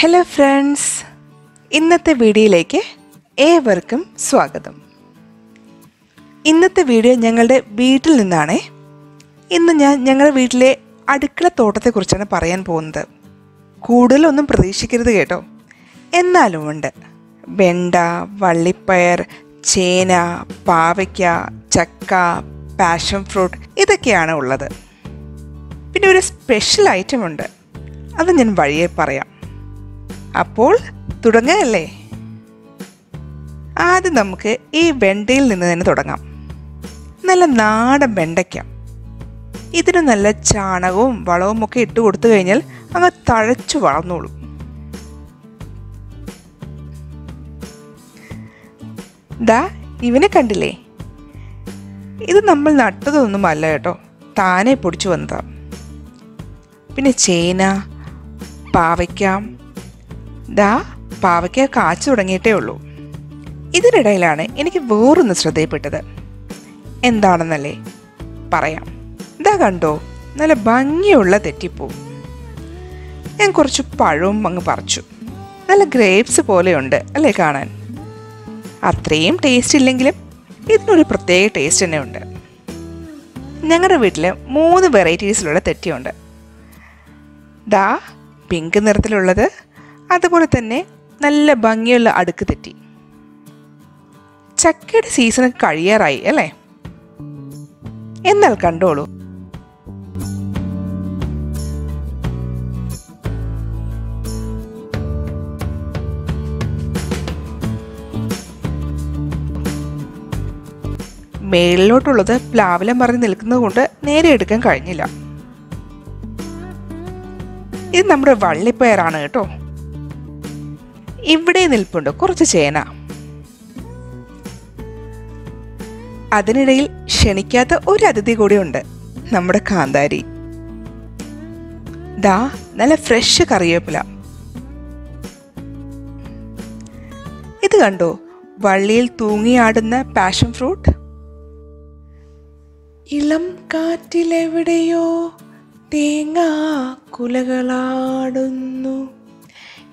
Hello friends, ഇന്നത്തെ വീഡിയോയിലേക്ക് ഏവർക്കും സ്വാഗതം. ഇന്നത്തെ വീഡിയോ ഞങ്ങളുടെ വീട്ടിൽ നിന്നാണ്. ഇന്ന് ഞാൻ ഞങ്ങളുടെ വീട്ടിലെ അടുക്കള തോട്ടത്തെ കുറിച്ചാണ് പറയാൻ പോകുന്നത്. കൂടുതലൊന്നും പ്രതീക്ഷിക്കരുത് കേട്ടോ. എന്നാലും ഉണ്ട് വെണ്ട, വള്ളിപ്പയർ, ചേന, പാവയ്ക്ക, ചക്ക, പാഷൻ ഫ്രൂട്ട് ഇതൊക്കെയാണ് ഉള്ളത്. പിന്നെ ഒരു സ്പെഷ്യൽ ഐറ്റം ഉണ്ട്, അത് ഞാൻ വഴിയെ പറയാം. അപ്പോൾ തുടങ്ങല്ലേ? ആദ്യം നമുക്ക് ഈ വെണ്ടയിൽ നിന്ന് തന്നെ തുടങ്ങാം. നല്ല നാടൻ വെണ്ടയ്ക്ക. ഇതിന് നല്ല ചാണകവും വളവും ഒക്കെ ഇട്ട് കൊടുത്തു കഴിഞ്ഞാൽ അങ്ങ് തഴച്ചു വളർന്നോളും. ദാ ഇവനെ കണ്ടില്ലേ, ഇത് നമ്മൾ നട്ടതൊന്നുമല്ല കേട്ടോ, താനെ പൊടിച്ചു വന്നതാ. പിന്നെ ചേന, പാവയ്ക്ക. ദാ പാവയ്ക്ക കാച്ചു തുടങ്ങിയിട്ടേ ഉള്ളൂ. ഇതിനിടയിലാണ് എനിക്ക് വേറൊന്ന് ശ്രദ്ധയിൽപ്പെട്ടത്. എന്താണെന്നല്ലേ പറയാം. ഇതാ കണ്ടോ, നല്ല ഭംഗിയുള്ള തെറ്റിപ്പൂ. ഞാൻ കുറച്ച് പഴവും അങ്ങ് പറിച്ചു. നല്ല ഗ്രേപ്സ് പോലെയുണ്ട് അല്ലേ കാണാൻ. അത്രയും ടേസ്റ്റ് ഇല്ലെങ്കിലും ഇതിനൊരു പ്രത്യേക ടേസ്റ്റ് തന്നെ ഉണ്ട്. ഞങ്ങളുടെ വീട്ടിൽ 3 വെറൈറ്റീസിലുള്ള തെറ്റിയുണ്ട്. ദാ പിങ്ക് നിറത്തിലുള്ളത്, അതുപോലെ തന്നെ നല്ല ഭംഗിയുള്ള അടുക്ക് തെറ്റി. ചക്കയുടെ സീസണൊക്കെ കഴിയാറായി അല്ലേ? എന്നാൽ കണ്ടോളൂ, മേളിലോട്ടുള്ളത് പ്ലാവിലം മറിഞ്ഞ് നിൽക്കുന്നത് കൊണ്ട് നേരെ എടുക്കാൻ കഴിഞ്ഞില്ല. ഇത് നമ്മുടെ വള്ളിപ്പയറാണ് കേട്ടോ. ഇവിടെ നിൽപ്പുണ്ട് കുറച്ച് ചേന. അതിനിടയിൽ ക്ഷണിക്കാത്ത ഒരു അതിഥി കൂടിയുണ്ട്, നമ്മുടെ കാന്താരി. ദാ നല്ല ഫ്രഷ് കറിവേപ്പില. ഇത് കണ്ടോ, വള്ളിയിൽ തൂങ്ങിയാടുന്ന പാഷൻ ഫ്രൂട്ട്. ഇളം കാറ്റിലെവിടെയോ തേങ്ങാ കുലകളാടുന്നു.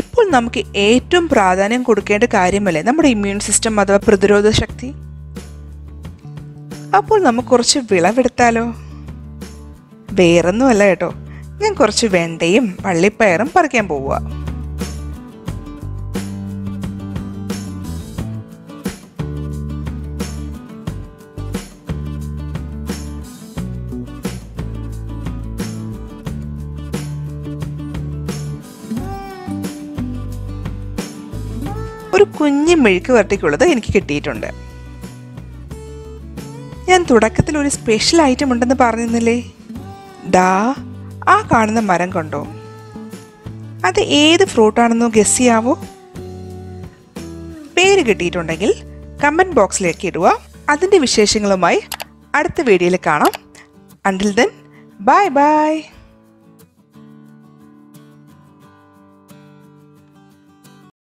ഇപ്പോൾ നമുക്ക് ഏറ്റവും പ്രാധാന്യം കൊടുക്കേണ്ട കാര്യമല്ലേ നമ്മുടെ ഇമ്മ്യൂൺ സിസ്റ്റം അഥവാ പ്രതിരോധ ശക്തി. അപ്പോൾ നമുക്ക് കുറച്ച് വിളവെടുത്താലോ? വേറൊന്നുമല്ല കേട്ടോ, ഞാൻ കുറച്ച് വെണ്ടയും വള്ളിപ്പയറും പറിക്കാൻ പോവുക. ഒരു കുഞ്ഞു മെഴുക്ക് വരട്ടിക്കുള്ളത് എനിക്ക് കിട്ടിയിട്ടുണ്ട്. ഞാൻ തുടക്കത്തിൽ ഒരു സ്പെഷ്യൽ ഐറ്റം ഉണ്ടെന്ന് പറഞ്ഞിരുന്നില്ലേ? ദാ ആ കാണുന്ന മരം കണ്ടോ, അത് ഏത് ഫ്രൂട്ടാണെന്നോ ഗസ് ചെയ്യാവോ? പേര് കിട്ടിയിട്ടുണ്ടെങ്കിൽ കമൻറ്റ് ബോക്സിലേക്ക് ഇടുക. അതിൻ്റെ വിശേഷങ്ങളുമായി അടുത്ത വീഡിയോയിൽ കാണാം. Until then, bye by.